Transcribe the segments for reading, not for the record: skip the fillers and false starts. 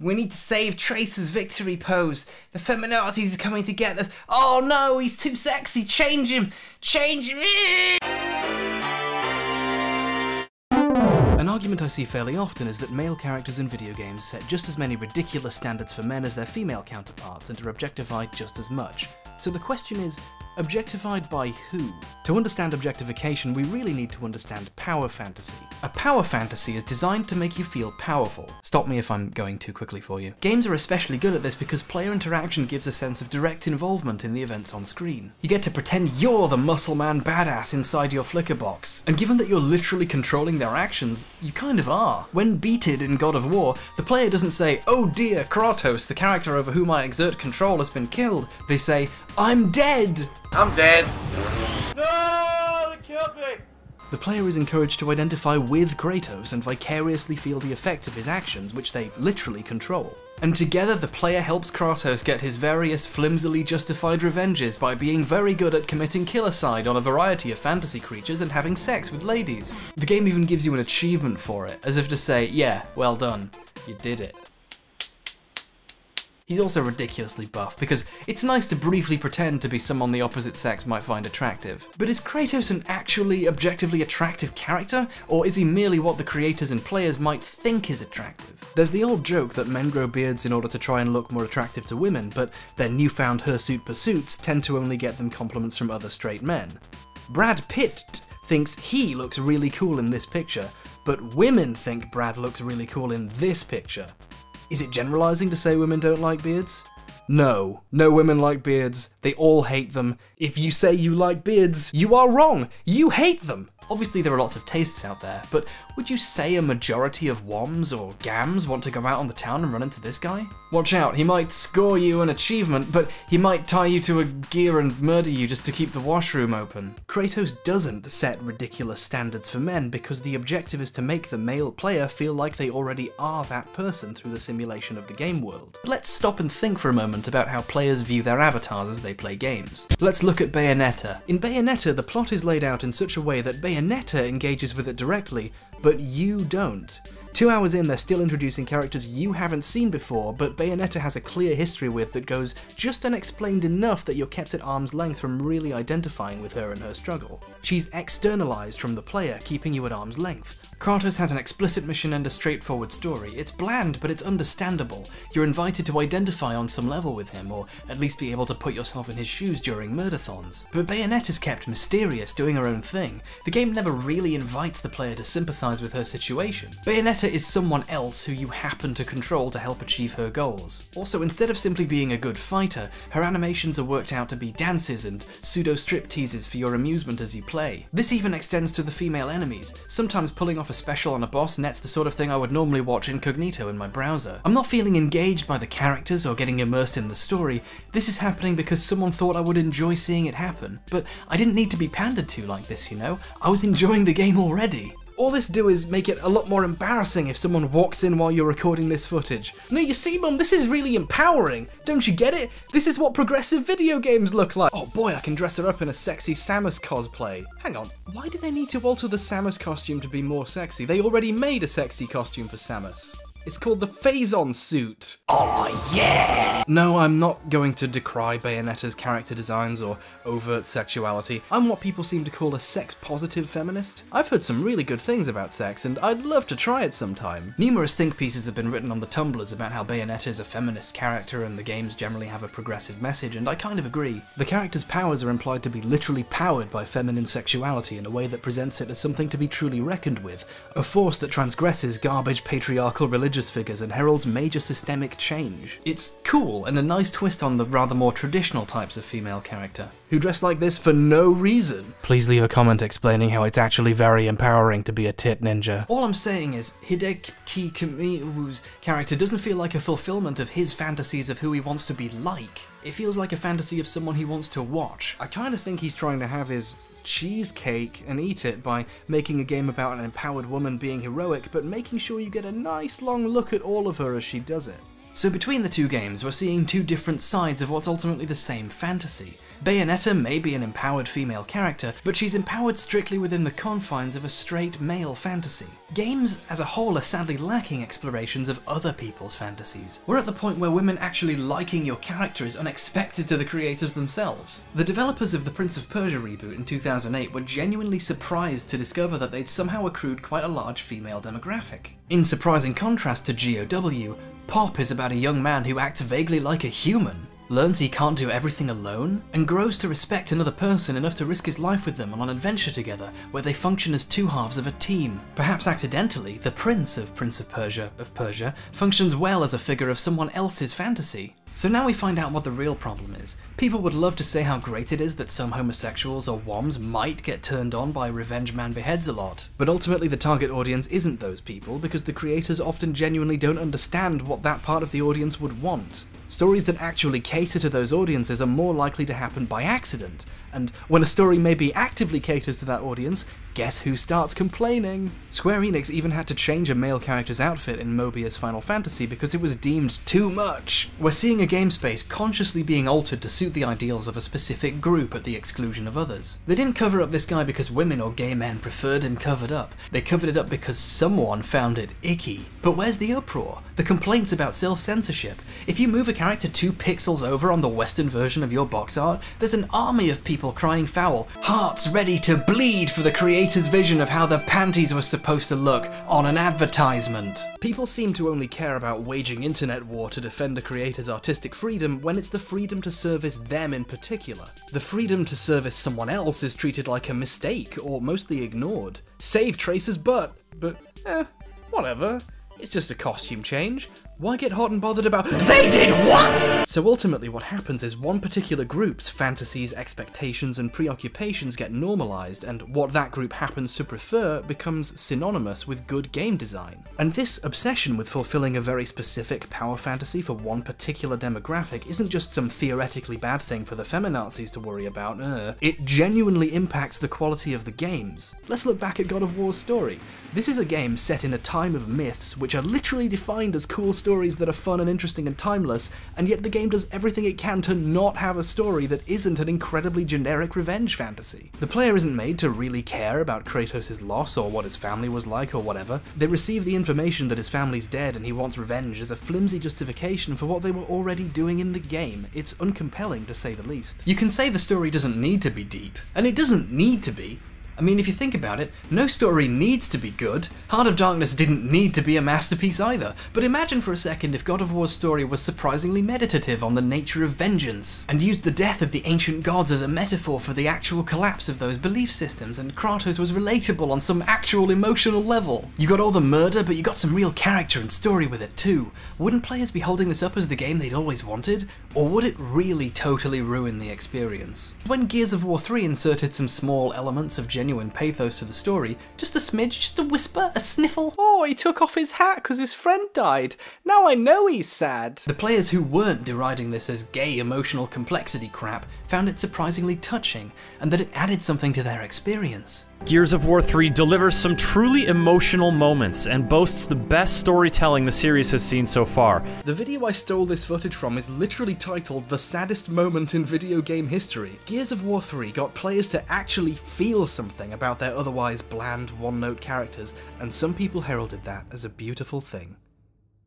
We need to save Tracer's victory pose. The feminazis are coming to get us. Oh no, he's too sexy. Change him. Change him. An argument I see fairly often is that male characters in video games set just as many ridiculous standards for men as their female counterparts and are objectified just as much. So the question is, objectified by who? To understand objectification, we really need to understand power fantasy. A power fantasy is designed to make you feel powerful. Stop me if I'm going too quickly for you. Games are especially good at this because player interaction gives a sense of direct involvement in the events on screen. You get to pretend you're the muscle man badass inside your flicker box, and given that you're literally controlling their actions, you kind of are. When beated in God of War, the player doesn't say, "Oh dear, Kratos, the character over whom I exert control, has been killed." They say, "I'm dead! I'm dead! No! They killed me!" The player is encouraged to identify with Kratos and vicariously feel the effects of his actions, which they literally control. And together the player helps Kratos get his various flimsily justified revenges by being very good at committing killicide on a variety of fantasy creatures and having sex with ladies. The game even gives you an achievement for it, as if to say, yeah, well done, you did it. He's also ridiculously buff, because it's nice to briefly pretend to be someone the opposite sex might find attractive. But is Kratos an actually objectively attractive character, or is he merely what the creators and players might think is attractive? There's the old joke that men grow beards in order to try and look more attractive to women, but their newfound hirsute pursuits tend to only get them compliments from other straight men. Brad Pitt thinks he looks really cool in this picture, but women think Brad looks really cool in this picture. Is it generalizing to say women don't like beards? No. No women like beards. They all hate them. If you say you like beards, you are wrong. You hate them. Obviously there are lots of tastes out there, but would you say a majority of woms or gams want to go out on the town and run into this guy? Watch out, he might score you an achievement, but he might tie you to a gear and murder you just to keep the washroom open. Kratos doesn't set ridiculous standards for men because the objective is to make the male player feel like they already are that person through the simulation of the game world. But let's stop and think for a moment about how players view their avatars as they play games. Let's look at Bayonetta. In Bayonetta, the plot is laid out in such a way that Bayonetta engages with it directly, but you don't. 2 hours in, they're still introducing characters you haven't seen before, but Bayonetta has a clear history with that goes just unexplained enough that you're kept at arm's length from really identifying with her and her struggle. She's externalized from the player, keeping you at arm's length. Kratos has an explicit mission and a straightforward story. It's bland, but it's understandable. You're invited to identify on some level with him, or at least be able to put yourself in his shoes during murder-thons. But Bayonetta's kept mysterious, doing her own thing. The game never really invites the player to sympathize with her situation. Bayonetta is someone else who you happen to control to help achieve her goals. Also, instead of simply being a good fighter, her animations are worked out to be dances and pseudo-stripteases for your amusement as you play. This even extends to the female enemies, sometimes pulling off a special on a boss nets the sort of thing I would normally watch incognito in my browser. I'm not feeling engaged by the characters or getting immersed in the story. This is happening because someone thought I would enjoy seeing it happen, but I didn't need to be pandered to like this, you know? I was enjoying the game already. All this do is make it a lot more embarrassing if someone walks in while you're recording this footage. No, you see, Mum, this is really empowering. Don't you get it? This is what progressive video games look like. Oh boy, I can dress her up in a sexy Samus cosplay. Hang on, why do they need to alter the Samus costume to be more sexy? They already made a sexy costume for Samus. It's called the Phazon suit. Oh yeah! No, I'm not going to decry Bayonetta's character designs or overt sexuality. I'm what people seem to call a sex-positive feminist. I've heard some really good things about sex, and I'd love to try it sometime. Numerous think pieces have been written on the Tumblrs about how Bayonetta is a feminist character and the games generally have a progressive message, and I kind of agree. The character's powers are implied to be literally powered by feminine sexuality in a way that presents it as something to be truly reckoned with, a force that transgresses garbage patriarchal religious figures and heralds major systemic change. It's cool and a nice twist on the rather more traditional types of female character, who dress like this for no reason. Please leave a comment explaining how it's actually very empowering to be a tit ninja. All I'm saying is Hideki Kami's character doesn't feel like a fulfillment of his fantasies of who he wants to be like. It feels like a fantasy of someone he wants to watch. I kind of think he's trying to have his cheesecake and eat it by making a game about an empowered woman being heroic, but making sure you get a nice long look at all of her as she does it. So between the two games, we're seeing two different sides of what's ultimately the same fantasy. Bayonetta may be an empowered female character, but she's empowered strictly within the confines of a straight male fantasy. Games as a whole are sadly lacking explorations of other people's fantasies. We're at the point where women actually liking your character is unexpected to the creators themselves. The developers of the Prince of Persia reboot in 2008 were genuinely surprised to discover that they'd somehow accrued quite a large female demographic. In surprising contrast to GOW, Pop is about a young man who acts vaguely like a human, learns he can't do everything alone, and grows to respect another person enough to risk his life with them on an adventure together, where they function as two halves of a team. Perhaps accidentally, the Prince of Persia functions well as a figure of someone else's fantasy. So now we find out what the real problem is. People would love to say how great it is that some homosexuals or woms might get turned on by Revenge Man Beheads a lot, but ultimately the target audience isn't those people, because the creators often genuinely don't understand what that part of the audience would want. Stories that actually cater to those audiences are more likely to happen by accident, and when a story maybe actively caters to that audience, guess who starts complaining? Square Enix even had to change a male character's outfit in Mobius Final Fantasy because it was deemed too much! We're seeing a game space consciously being altered to suit the ideals of a specific group at the exclusion of others. They didn't cover up this guy because women or gay men preferred him covered up, they covered it up because someone found it icky. But where's the uproar? The complaints about self-censorship? If you move a character 2 pixels over on the Western version of your box art, there's an army of people crying foul, hearts ready to bleed for the creator's vision of how the panties were supposed to look on an advertisement. People seem to only care about waging internet war to defend a creator's artistic freedom when it's the freedom to service them in particular. The freedom to service someone else is treated like a mistake or mostly ignored. Save Tracer's butt! But, whatever. It's just a costume change. Why get hot and bothered about THEY DID WHAT?! So ultimately what happens is one particular group's fantasies, expectations, and preoccupations get normalized, and what that group happens to prefer becomes synonymous with good game design. And this obsession with fulfilling a very specific power fantasy for one particular demographic isn't just some theoretically bad thing for the feminazis to worry about, It genuinely impacts the quality of the games. Let's look back at God of War's story. This is a game set in a time of myths which are literally defined as cool stories that are fun and interesting and timeless, and yet the game does everything it can to not have a story that isn't an incredibly generic revenge fantasy. The player isn't made to really care about Kratos' loss or what his family was like or whatever. They receive the information that his family's dead and he wants revenge as a flimsy justification for what they were already doing in the game. It's uncompelling, to say the least. You can say the story doesn't need to be deep, and it doesn't need to be. I mean, if you think about it, no story needs to be good. Heart of Darkness didn't need to be a masterpiece either, but imagine for a second if God of War's story was surprisingly meditative on the nature of vengeance, and used the death of the ancient gods as a metaphor for the actual collapse of those belief systems, and Kratos was relatable on some actual emotional level. You got all the murder, but you got some real character and story with it too. Wouldn't players be holding this up as the game they'd always wanted? Or would it really totally ruin the experience? When Gears of War 3 inserted some small elements of genuine pathos to the story, just a smidge, just a whisper, a sniffle. Oh, he took off his hat because his friend died. Now I know he's sad. The players who weren't deriding this as gay emotional complexity crap found it surprisingly touching, and that it added something to their experience. Gears of War 3 delivers some truly emotional moments and boasts the best storytelling the series has seen so far. The video I stole this footage from is literally titled "The Saddest Moment in Video Game History." Gears of War 3 got players to actually feel something about their otherwise bland, one-note characters, and some people heralded that as a beautiful thing.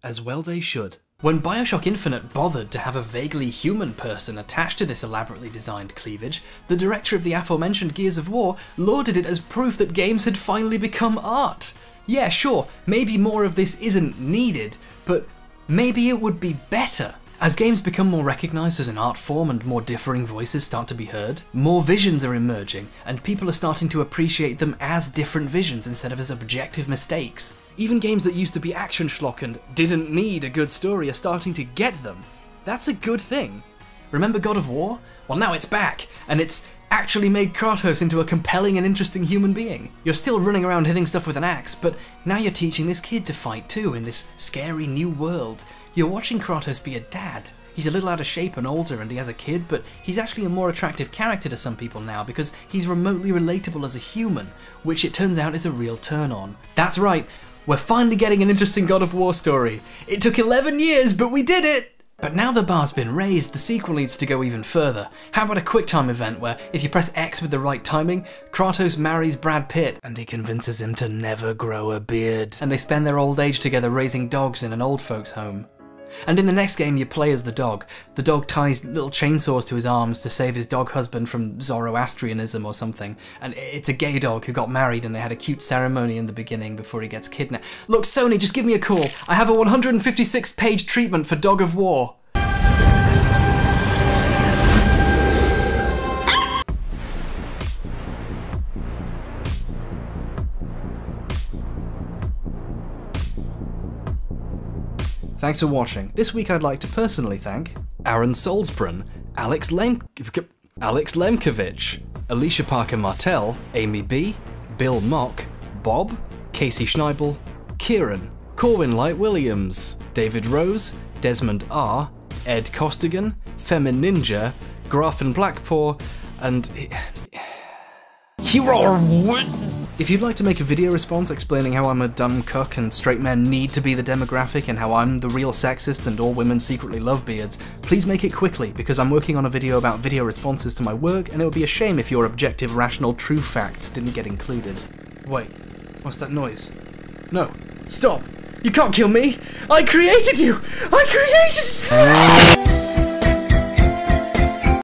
As well they should. When BioShock Infinite bothered to have a vaguely human person attached to this elaborately designed cleavage, the director of the aforementioned Gears of War lauded it as proof that games had finally become art. Yeah, sure, maybe more of this isn't needed, but maybe it would be better. As games become more recognised as an art form and more differing voices start to be heard, more visions are emerging, and people are starting to appreciate them as different visions instead of as objective mistakes. Even games that used to be action schlock and didn't need a good story are starting to get them. That's a good thing. Remember God of War? Well, now it's back, and it's actually made Kratos into a compelling and interesting human being. You're still running around hitting stuff with an axe, but now you're teaching this kid to fight too in this scary new world. You're watching Kratos be a dad. He's a little out of shape and older, and he has a kid, but he's actually a more attractive character to some people now because he's remotely relatable as a human, which it turns out is a real turn-on. That's right, We're finally getting an interesting God of War story. It took 11 years, but we did it! But now the bar's been raised, the sequel needs to go even further. How about a quick time event where, if you press X with the right timing, Kratos marries Brad Pitt and he convinces him to never grow a beard. And they spend their old age together raising dogs in an old folks home. And in the next game you play as the dog. The dog ties little chainsaws to his arms to save his dog husband from Zoroastrianism or something. And it's a gay dog who got married and they had a cute ceremony in the beginning before he gets kidnapped. Look, Sony, just give me a call. I have a 156-page treatment for God of War. Thanks for watching. This week I'd like to personally thank Aaron Solsbrun, Alex Lemkovich, Alicia Parker Martell, Amy B, Bill Mock, Bob, Casey Schneibel, Kieran, Corwin Light Williams, David Rose, Desmond R, Ed Costigan, Femin Ninja, Grafen Blackpaw, and... If you'd like to make a video response explaining how I'm a dumb cuck and straight men need to be the demographic and how I'm the real sexist and all women secretly love beards, please make it quickly because I'm working on a video about video responses to my work and it would be a shame if your objective, rational, true facts didn't get included. Wait, what's that noise? No, stop! You can't kill me! I created you! I created you!